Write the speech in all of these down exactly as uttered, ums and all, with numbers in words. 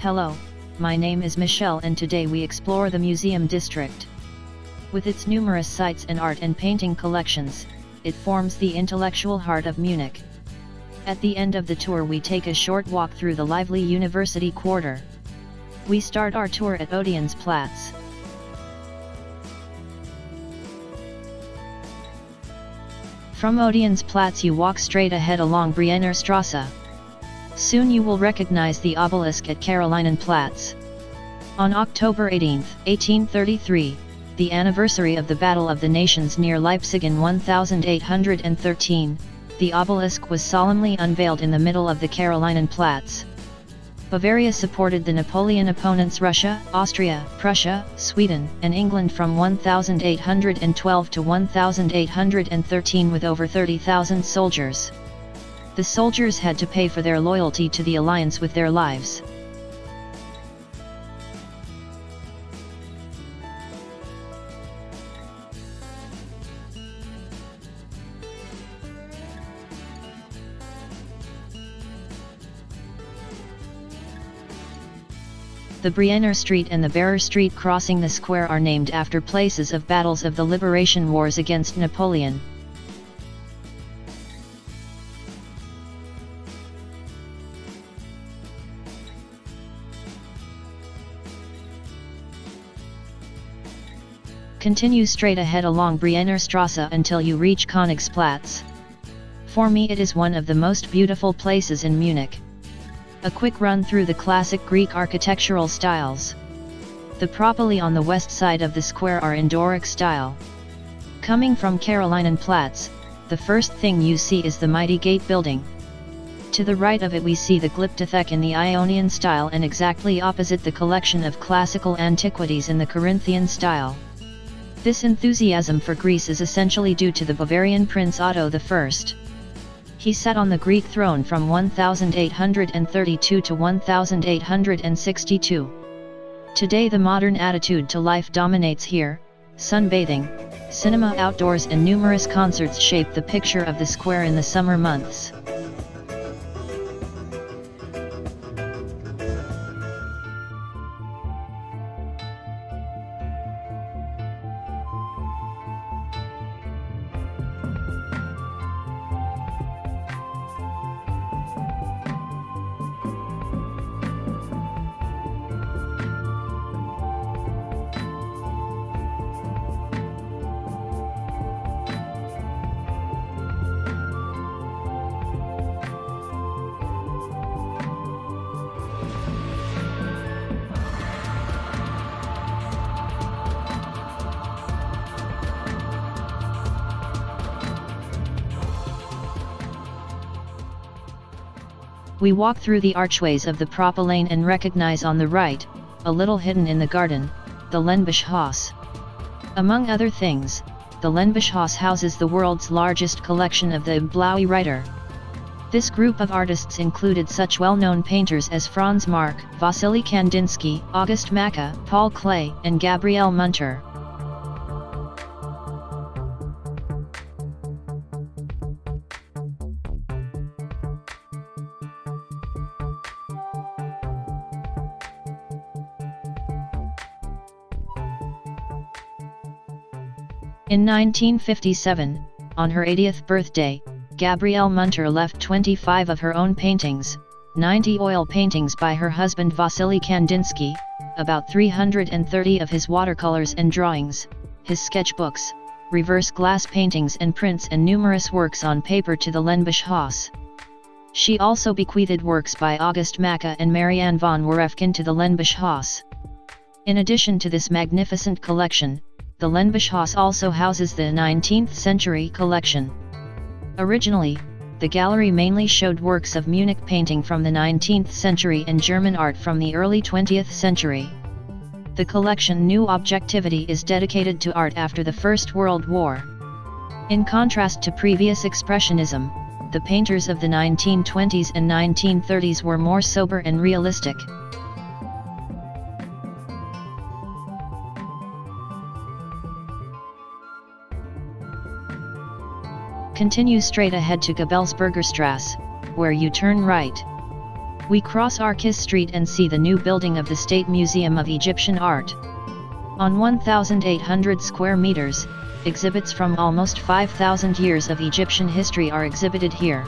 Hello, my name is Michelle and today we explore the museum district. With its numerous sites and art and painting collections, it forms the intellectual heart of Munich. At the end of the tour we take a short walk through the lively university quarter. We start our tour at Odeonsplatz. From Odeonsplatz you walk straight ahead along Briennerstrasse. Soon you will recognize the obelisk at Karolinenplatz. On October eighteenth, eighteen thirty-three, the anniversary of the Battle of the Nations near Leipzig in one thousand eight hundred thirteen, the obelisk was solemnly unveiled in the middle of the Karolinenplatz. Bavaria supported the Napoleon opponents Russia, Austria, Prussia, Sweden, and England from one thousand eight hundred twelve to one thousand eight hundred thirteen with over thirty thousand soldiers. The soldiers had to pay for their loyalty to the alliance with their lives. The Brienner Street and the Barrer Street crossing the square are named after places of battles of the Liberation Wars against Napoleon. Continue straight ahead along Briennerstrasse until you reach Königsplatz. For me it is one of the most beautiful places in Munich. A quick run through the classic Greek architectural styles. The propylaea on the west side of the square are in Doric style. Coming from Karolinenplatz, the first thing you see is the mighty gate building. To the right of it we see the Glyptothek in the Ionian style and exactly opposite the collection of classical antiquities in the Corinthian style. This enthusiasm for Greece is essentially due to the Bavarian Prince Otto the First. He sat on the Greek throne from one thousand eight hundred thirty-two to one thousand eight hundred sixty-two. Today the modern attitude to life dominates here. Sunbathing, cinema outdoors and numerous concerts shape the picture of the square in the summer months. We walk through the archways of the Propylaea and recognize on the right, a little hidden in the garden, the Lenbachhaus. Among other things, the Lenbachhaus houses the world's largest collection of the Blaue Reiter. This group of artists included such well-known painters as Franz Marc, Wassily Kandinsky, August Macke, Paul Klee, and Gabriele Münter. In nineteen fifty-seven, on her eightieth birthday, Gabriele Münter left twenty-five of her own paintings, ninety oil paintings by her husband Wassily Kandinsky, about three hundred thirty of his watercolors and drawings, his sketchbooks, reverse glass paintings and prints and numerous works on paper to the Lenbachhaus. She also bequeathed works by August Macke and Marianne von Werefkin to the Lenbachhaus. In addition to this magnificent collection, the Lenbachhaus also houses the nineteenth century collection. Originally, the gallery mainly showed works of Munich painting from the nineteenth century and German art from the early twentieth century. The collection New Objectivity is dedicated to art after the First World War. In contrast to previous Expressionism, the painters of the nineteen twenties and nineteen thirties were more sober and realistic. Continue straight ahead to Gabelsbergerstrasse, where you turn right. we cross Arkis Street and see the new building of the State Museum of Egyptian Art. On one thousand eight hundred square meters, exhibits from almost five thousand years of Egyptian history are exhibited here.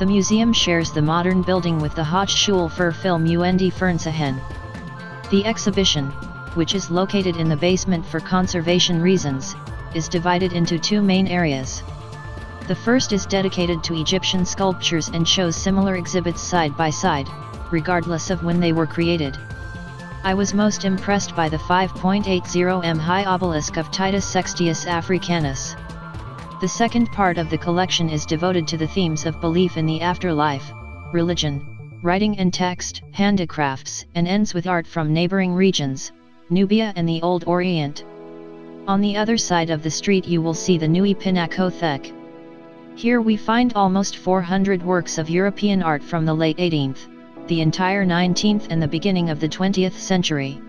The museum shares the modern building with the Hotschule fur film Uendi Fernsehen. The exhibition, which is located in the basement for conservation reasons, is divided into two main areas. The first is dedicated to Egyptian sculptures and shows similar exhibits side by side, regardless of when they were created. I was most impressed by the five point eight zero meters high obelisk of Titus Sextius Africanus. The second part of the collection is devoted to the themes of belief in the afterlife, religion, writing and text, handicrafts, and ends with art from neighboring regions, Nubia and the Old Orient. On the other side of the street you will see the Neue Pinakothek. Here we find almost four hundred works of European art from the late eighteenth, the entire nineteenth and the beginning of the twentieth century.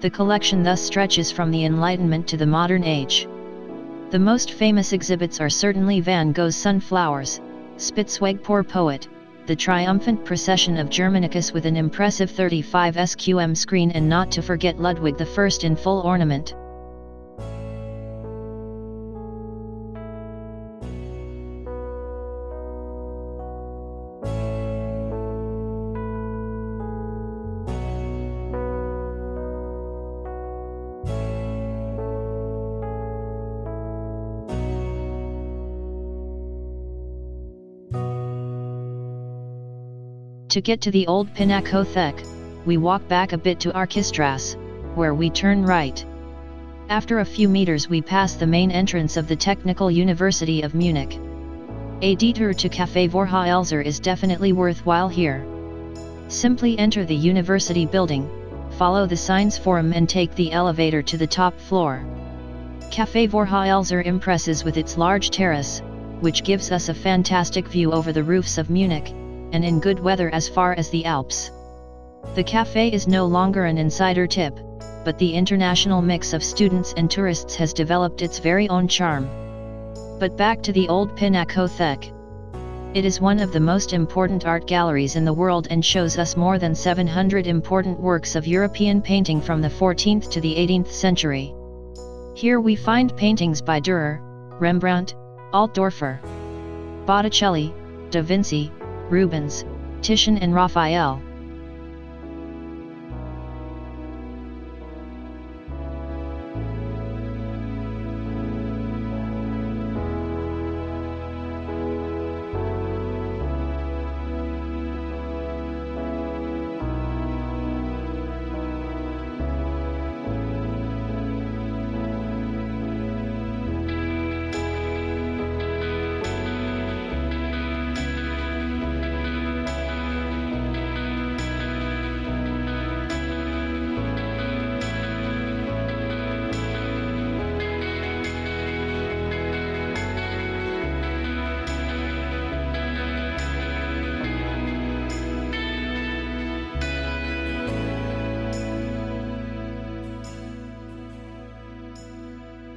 The collection thus stretches from the Enlightenment to the modern age. The most famous exhibits are certainly Van Gogh's Sunflowers, Spitzweg Poor Poet, the triumphant procession of Germanicus with an impressive thirty-five square meters screen, and not to forget Ludwig the First in full ornament. To get to the old Pinakothek, we walk back a bit to Arkisstrasse, where we turn right. After a few meters we pass the main entrance of the Technical University of Munich. A detour to Café Vorhaelzer is definitely worthwhile here. Simply enter the university building, follow the signs forum and take the elevator to the top floor. Café Vorhaelzer impresses with its large terrace, which gives us a fantastic view over the roofs of Munich, and in good weather as far as the Alps. The café is no longer an insider tip, but the international mix of students and tourists has developed its very own charm. But back to the old Pinakothek. It is one of the most important art galleries in the world and shows us more than seven hundred important works of European painting from the fourteenth to the eighteenth century. Here we find paintings by Dürer, Rembrandt, Altdorfer, Botticelli, Da Vinci, Rubens, Titian and Raphael.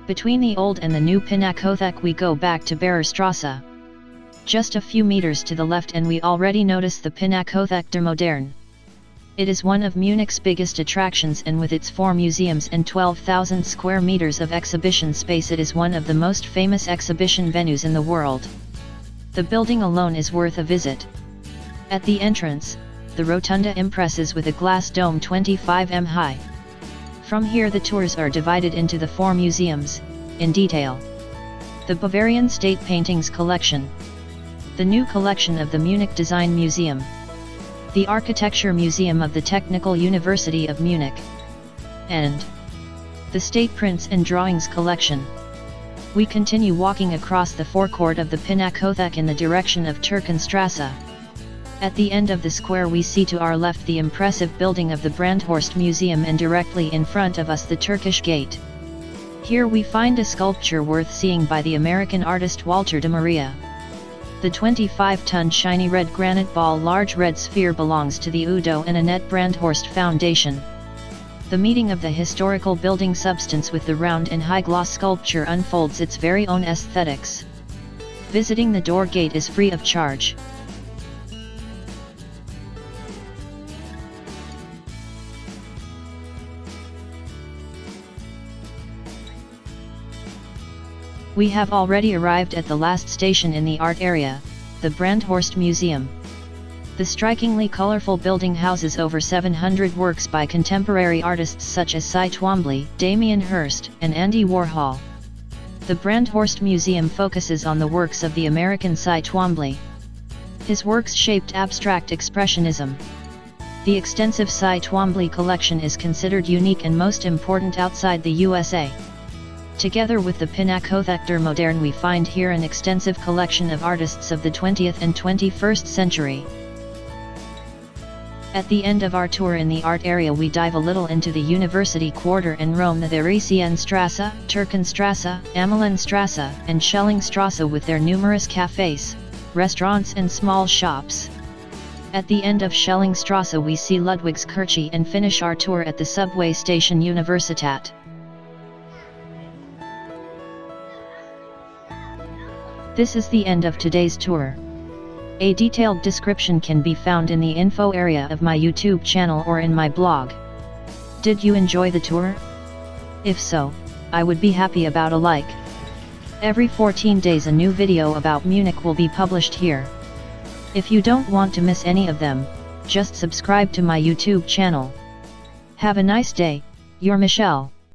Between the old and the new Pinakothek we go back to Briennerstrasse. Just a few meters to the left and we already notice the Pinakothek der Moderne. It is one of Munich's biggest attractions, and with its four museums and twelve thousand square meters of exhibition space it is one of the most famous exhibition venues in the world. The building alone is worth a visit. At the entrance, the rotunda impresses with a glass dome twenty-five meters high. From here the tours are divided into the four museums, in detail. The Bavarian State Paintings Collection, the new collection of the Munich Design Museum, the Architecture Museum of the Technical University of Munich, and the State Prints and Drawings Collection. We continue walking across the forecourt of the Pinakothek in the direction of Türkenstrasse. At the end of the square we see to our left the impressive building of the Brandhorst Museum and directly in front of us the Turkish Gate. Here we find a sculpture worth seeing by the American artist Walter de Maria. The twenty-five ton shiny red granite ball large red sphere belongs to the Udo and Annette Brandhorst Foundation. The meeting of the historical building substance with the round and high gloss sculpture unfolds its very own aesthetics. Visiting the door gate is free of charge. We have already arrived at the last station in the art area, the Brandhorst Museum. The strikingly colorful building houses over seven hundred works by contemporary artists such as Cy Twombly, Damien Hirst, and Andy Warhol. The Brandhorst Museum focuses on the works of the American Cy Twombly. His works shaped abstract expressionism. The extensive Cy Twombly collection is considered unique and most important outside the U S A. Together with the Pinakothek der Moderne, we find here an extensive collection of artists of the twentieth and twenty-first century. At the end of our tour in the art area, we dive a little into the university quarter and roam the Theresienstrasse, Türkenstrasse, Amelinstrasse, and Schellingstrasse with their numerous cafes, restaurants and small shops. At the end of Schellingstrasse we see Ludwigskirche and finish our tour at the subway station Universität. This is the end of today's tour. A detailed description can be found in the info area of my YouTube channel or in my blog. Did you enjoy the tour? If so, I would be happy about a like. Every fourteen days a new video about Munich will be published here. If you don't want to miss any of them, just subscribe to my YouTube channel. Have a nice day, your Michelle.